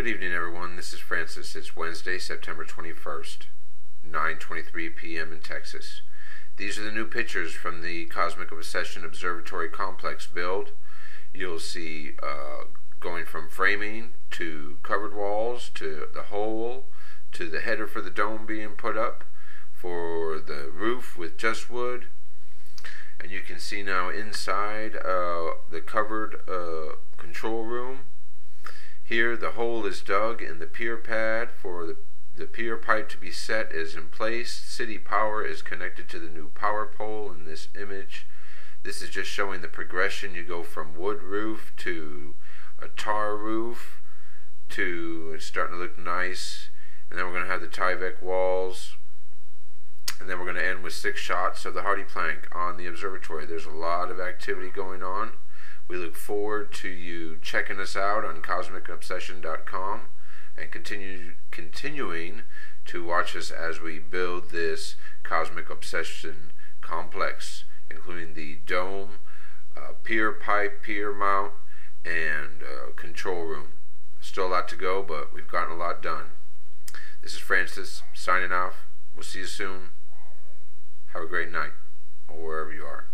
Good evening, everyone. This is Francis. It's Wednesday, September 21st, 9:23 p.m. in Texas. These are the new pictures from the Cosmic Obsession Observatory Complex build. You'll see going from framing to covered walls to the hole to the header for the dome being put up for the roof with just wood. And you can see now inside the covered control room. Here the hole is dug and the pier pad for the pier pipe to be set is in place. City power is connected to the new power pole in this image. This is just showing the progression. You go from wood roof to a tar roof to it's starting to look nice. And then we're going to have the Tyvek walls. And then we're going to end with 6 shots of the Hardy Plank on the observatory. There's a lot of activity going on. We look forward to you checking us out on CosmicObsession.com and continuing to watch us as we build this Cosmic Obsession complex, including the dome, pier pipe, pier mount, and control room. Still a lot to go, but we've gotten a lot done. This is Francis signing off. We'll see you soon. Have a great night, or wherever you are.